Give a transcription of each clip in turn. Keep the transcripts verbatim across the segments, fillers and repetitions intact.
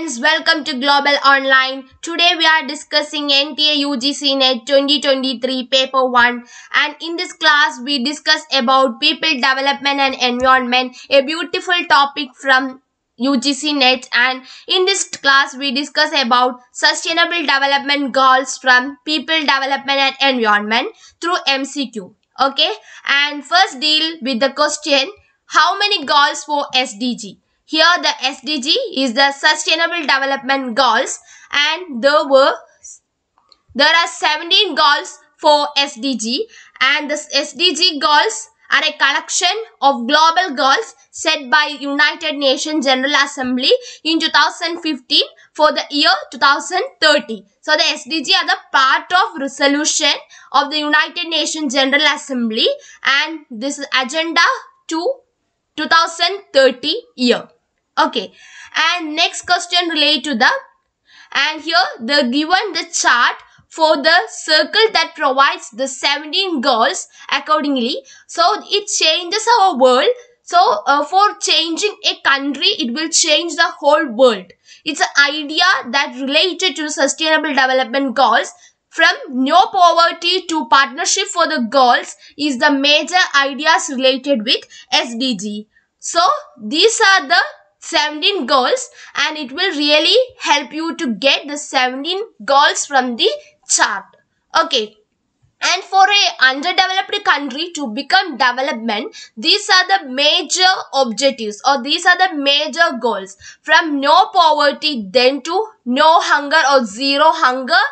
friends, welcome to Global Online. Today we are discussing N T A U G C NET twenty twenty-three paper one, and in this class we discuss about people development and environment, a beautiful topic from U G C NET. And in this class we discuss about sustainable development goals from people development and environment through M C Q. Okay, and first deal with the question, how many goals for S D G? Here the S D G is the Sustainable Development Goals, and there were there are seventeen goals for S D G, and the S D G goals are a collection of global goals set by United Nations General Assembly in two thousand fifteen for the year two thousand thirty. So the S D G are the part of resolution of the United Nations General Assembly, and this is agenda to two thousand thirty year. Okay, and next question relate to the, and here they given the chart for the circle that provides the seventeen goals accordingly. So it changes our world. So uh, for changing a country, it will change the whole world. It's an idea that related to sustainable development goals. From no poverty to partnership for the goals is the major ideas related with S D G. So these are the seventeen goals, and it will really help you to get the seventeen goals from the chart. Okay. And for a underdeveloped country to become development, these are the major objectives, or these are the major goals. From no poverty, then to no hunger or zero hunger,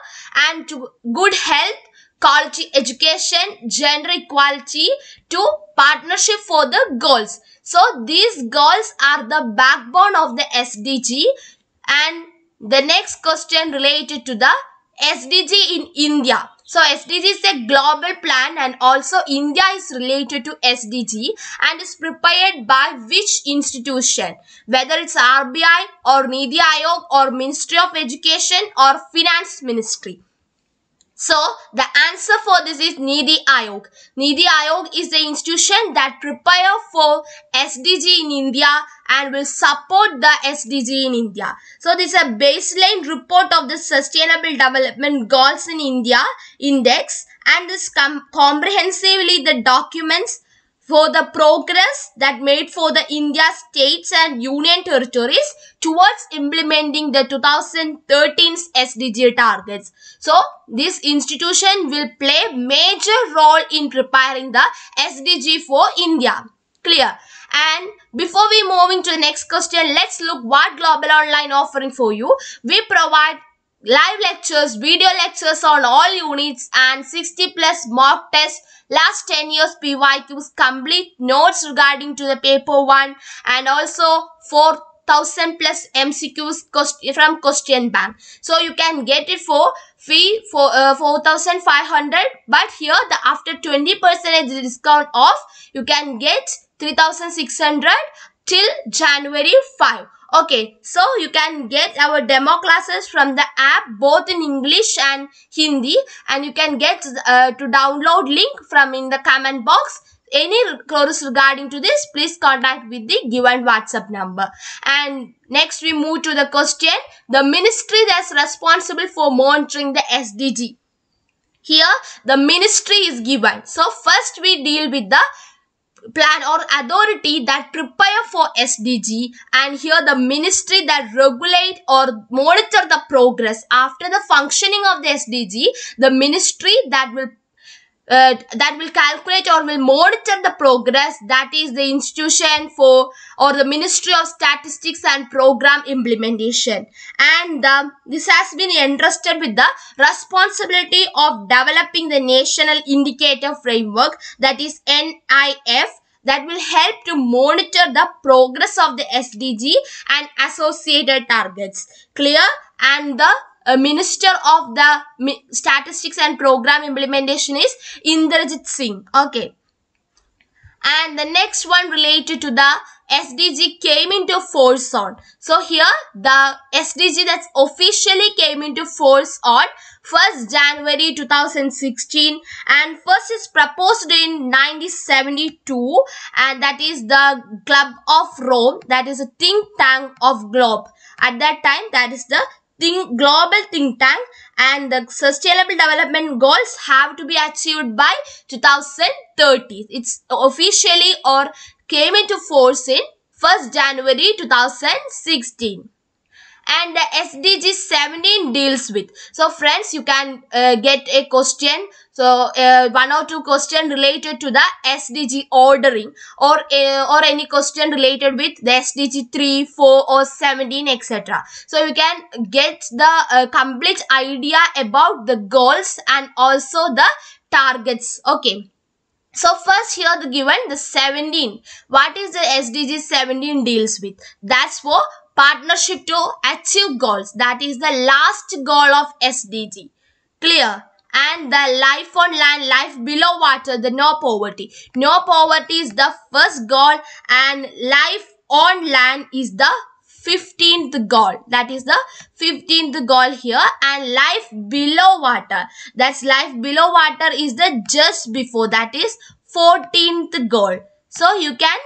and to good health, quality education, gender equality, to partnership for the goals. So these goals are the backbone of the S D G. And the next question related to the S D G in India. So S D G is a global plan, and also India is related to S D G and is prepared by which institution? Whether it's R B I or Niti Aayog or Ministry of Education or Finance Ministry. So the answer for this is Niti Aayog. Niti Aayog is the institution that prepares for S D G in India and will support the S D G in India. So this is a baseline report of the Sustainable Development Goals in India Index, and this com comprehensively the documents for the progress that made for the India states and union territories towards implementing the twenty thirteen's S D G targets. So this institution will play major role in preparing the S D G for India. Clear? And before we moving to the next question, let's look what Global Online offering for you. We provide live lectures, video lectures on all units, and sixty plus mock tests, last ten years P Y Qs, complete notes regarding to the paper one, and also four thousand plus M C Qs from question bank. So you can get it for fee for uh, four thousand five hundred, but here the after twenty percent discount off, you can get three thousand six hundred till January fifth. Okay, so you can get our demo classes from the app, both in English and Hindi, and you can get uh, to download link from in the comment box. Any queries regarding to this, please contact with the given WhatsApp number. And next we move to the question, the ministry that's responsible for monitoring the S D G. Here the ministry is given. So first we deal with the plan or authority that prepare for S D G, and here the ministry that regulate or monitor the progress after the functioning of the S D G. The ministry that will uh, that will calculate or will monitor the progress, that is the institution for or the Ministry of Statistics and Program Implementation. And uh, this has been entrusted with the responsibility of developing the National Indicator Framework, that is N I F, that will help to monitor the progress of the S D G and associated targets. Clear? And the uh, Minister of the Mi- Statistics and Program Implementation is Inderjit Singh. Okay. And the next one related to the S D G came into force on. So here the S D G that's officially came into force on first January two thousand sixteen, and first is proposed in nineteen seventy-two, and that is the Club of Rome, that is a think tank of globe. At that time, that is the think, global think tank, and the sustainable development goals have to be achieved by two thousand thirty. It's officially or came into force in first January two thousand sixteen. And the S D G seventeen deals with. So friends, you can uh, get a question. So uh, one or two question related to the S D G ordering, or uh, or any question related with the S D G three, four or seventeen, et cetera. So you can get the uh, complete idea about the goals and also the targets. Okay. So first here the given the seventeen. What is the S D G seventeen deals with? That's for partnership to achieve goals. That is the last goal of S D G. Clear? And the life on land, life below water, the no poverty. No poverty is the first goal, and life on land is the fifteenth goal. That is the fifteenth goal here. And life below water, that's life below water is the just before, that is fourteenth goal. So you can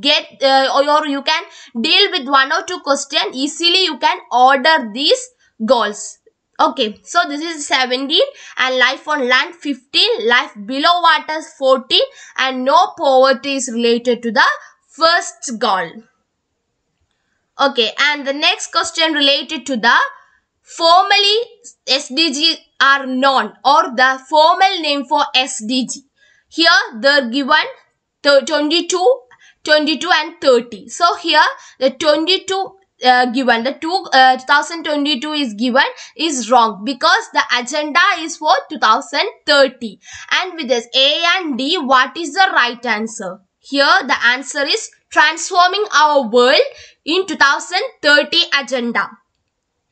get uh, or you can deal with one or two questions easily. You can order these goals. Okay, so this is seventeen, and life on land fifteen, life below water fourteen, and no poverty is related to the first goal. Okay, and the next question related to the formally S D G are known, or the formal name for S D G. Here they're given twenty-two, twenty-two and thirty. So here the twenty-two uh, given, the two, uh, two thousand twenty-two is given is wrong, because the agenda is for two thousand thirty. And with this A and D, what is the right answer? Here the answer is transforming our world in two thousand thirty agenda.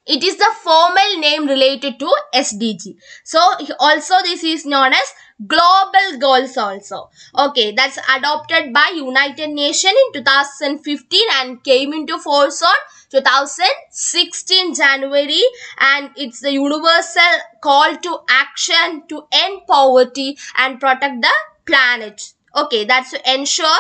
It is the formal name related to S D G. So also this is known as global goals also. Okay, that's adopted by United Nations in two thousand fifteen and came into force on two thousand sixteen January, and it's the universal call to action to end poverty and protect the planet. Okay, that's to ensure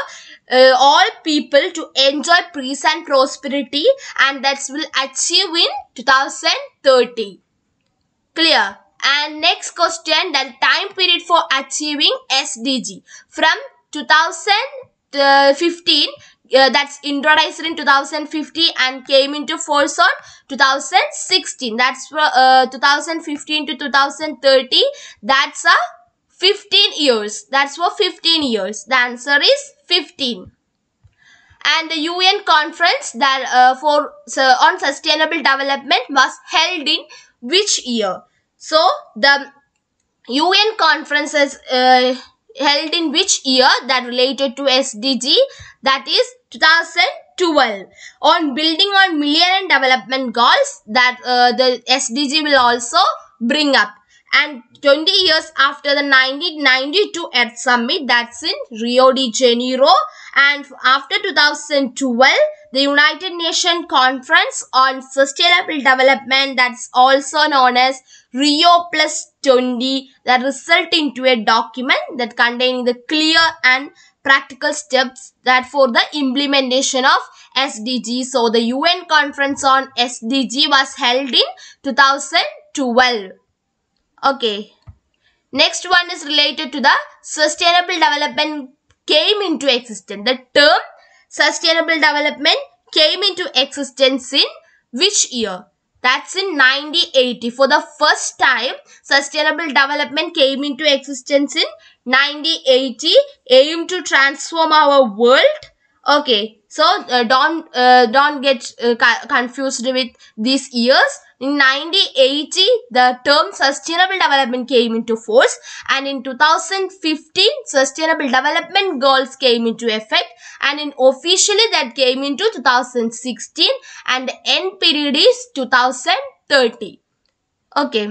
uh, all people to enjoy peace and prosperity, and that will achieve in two thousand thirty. Clear? And next question, the time period for achieving S D G from two thousand fifteen, uh, that's introduced in two thousand fifteen and came into force on two thousand sixteen. That's for uh, two thousand fifteen to two thousand thirty. That's a fifteen years. That's for fifteen years. The answer is fifteen. And the U N conference that uh, for so on sustainable development was held in which year? So the U N conferences uh, held in which year that related to S D G? That is two thousand twelve. On building on millennium development goals, that uh, the S D G will also bring up. And twenty years after the nineteen ninety-two Earth Summit, that's in Rio de Janeiro. And after two thousand twelve, the United Nations Conference on Sustainable Development, that's also known as Rio plus twenty, that result into a document that containing the clear and practical steps that for the implementation of S D G. So the U N Conference on S D G was held in two thousand twelve. Okay, next one is related to the sustainable development came into existence. The term sustainable development came into existence in which year? That's in nineteen eighty. For the first time, sustainable development came into existence in nineteen eighty, aimed to transform our world. Okay, so uh, don't uh, don't get uh, confused with these years. In nineteen eighty, the term sustainable development came into force, and in two thousand fifteen, sustainable development goals came into effect, and in officially that came into two thousand sixteen, and the end period is two thousand thirty. Okay,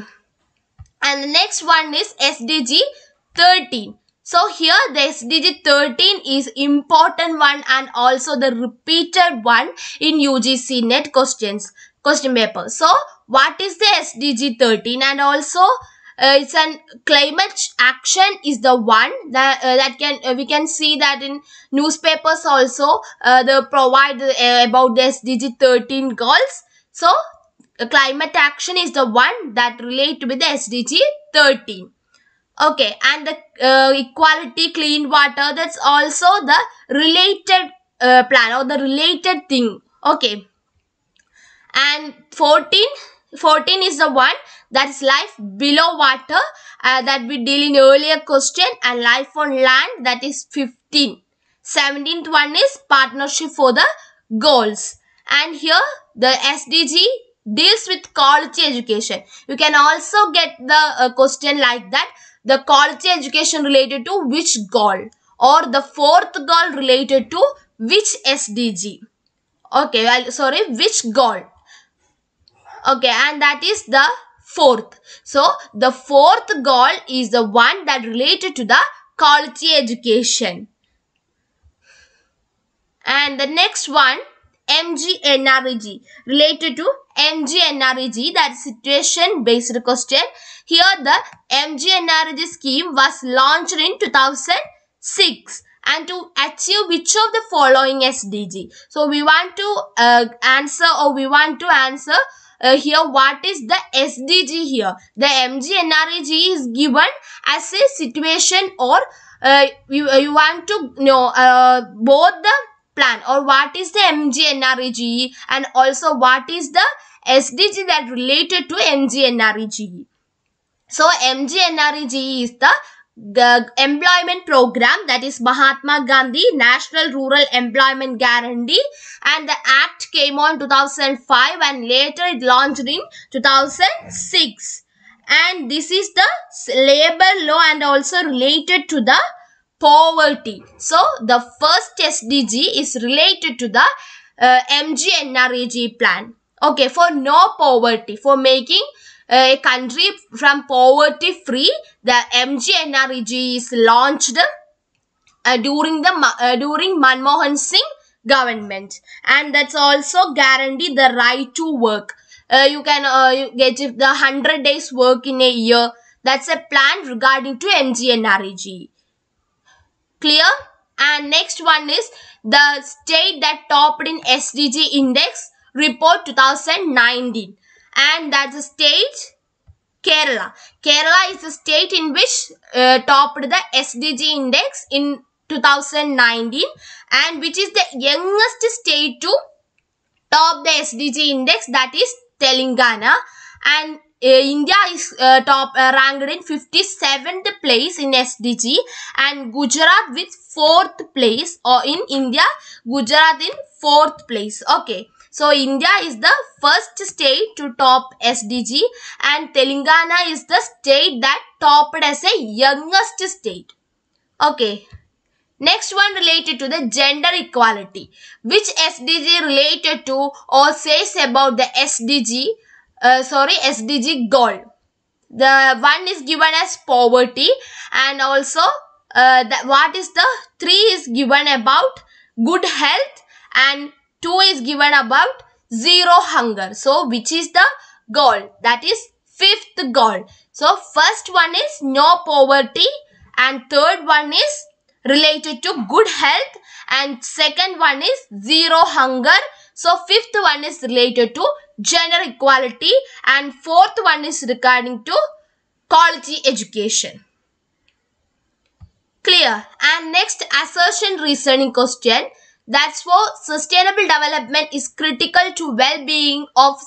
and the next one is S D G thirteen. So here the S D G thirteen is important one, and also the repeated one in U G C net questions, question paper. So what is the S D G thirteen? And also uh, it's an climate action is the one that uh, that can uh, we can see that in newspapers also uh, they provide uh, about the S D G thirteen goals. So, climate action is the one that relate with the S D G thirteen. Okay, and the uh, equality, clean water, that's also the related uh, plan or the related thing. Okay, and fourteen, fourteen is the one that's life below water uh, that we deal in earlier question, and life on land, that is fifteen. seventeenth one is partnership for the goals. And here the S D G deals with quality education. You can also get the uh, question like that. The quality education related to which goal, or the fourth goal related to which S D G? Okay, well, sorry, which goal? Okay, and that is the fourth. So, the fourth goal is the one that related to the quality education. And the next one, M G N R E G, related to M G N R E G, that is situation based question. Here the M G N R E G scheme was launched in two thousand six, and to achieve which of the following S D G? So we want to uh, answer or we want to answer uh, here what is the S D G here. The M G N R E G is given as a situation, or uh, you, you want to know uh, both the plan, or what is the M G N R E G and also what is the S D G that related to M G N R E G. So M G N R E G is the, the employment program, that is Mahatma Gandhi National Rural Employment Guarantee, and the act came on two thousand five and later it launched in two thousand six, and this is the labor law and also related to the poverty. So the first S D G is related to the uh, M G N R E G plan. Okay, for no poverty, for making uh, a country from poverty free, the M G N R E G is launched uh, during the uh, during Manmohan Singh government, and that's also guarantee the right to work. Uh, you can uh, you get the one hundred days work in a year. That's a plan regarding to M G N R E G. Clear? And next one is the state that topped in S D G index report two thousand nineteen, and that's the state Kerala. Kerala is the state in which uh, topped the S D G index in two thousand nineteen, and which is the youngest state to top the S D G index, that is Telangana, and Uh, India is uh, top uh, ranked in fifty-seventh place in S D G, and Gujarat with fourth place, or in India, Gujarat in fourth place. Okay, so India is the first state to top S D G, and Telangana is the state that topped as a youngest state. Okay, next one related to the gender equality. Which S D G related to or says about the S D G? Uh, sorry, S D G goal. The one is given as poverty, and also uh, the, what is the three is given about good health, and two is given about zero hunger. So which is the goal? That is fifth goal. So first one is no poverty, and third one is related to good health, and second one is zero hunger. So fifth one is related to gender equality, and fourth one is regarding to quality education. Clear? And next, assertion reasoning question. That's for sustainable development is critical to well-being of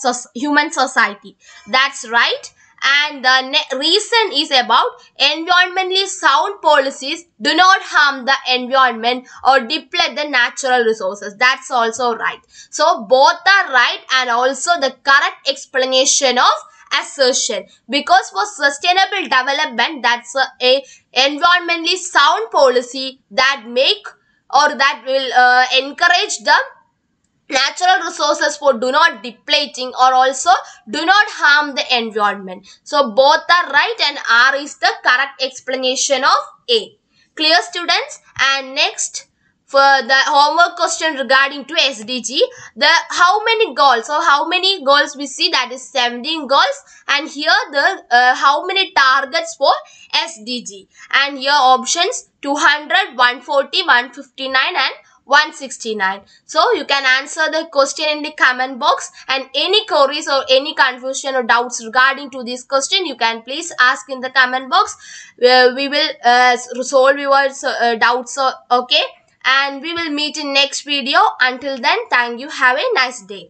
human society. That's right. And the reason is about environmentally sound policies do not harm the environment or deplete the natural resources. That's also right. So both are right, and also the correct explanation of assertion, because for sustainable development, that's a, a environmentally sound policy that make or that will uh, encourage the natural resources for do not depleting or also do not harm the environment. So both are right, and R is the correct explanation of A. Clear, students? And next, for the homework question regarding to S D G, the how many goals or how many goals we see, that is seventeen goals, and here the uh, how many targets for S D G, and here options two hundred, one forty, one fifty-nine and one sixty-nine. So you can answer the question in the comment box, and any queries or any confusion or doubts regarding to this question, you can please ask in the comment box. Uh, we will uh, solve your uh, doubts, okay? And we will meet in next video. Until then, thank you. Have a nice day.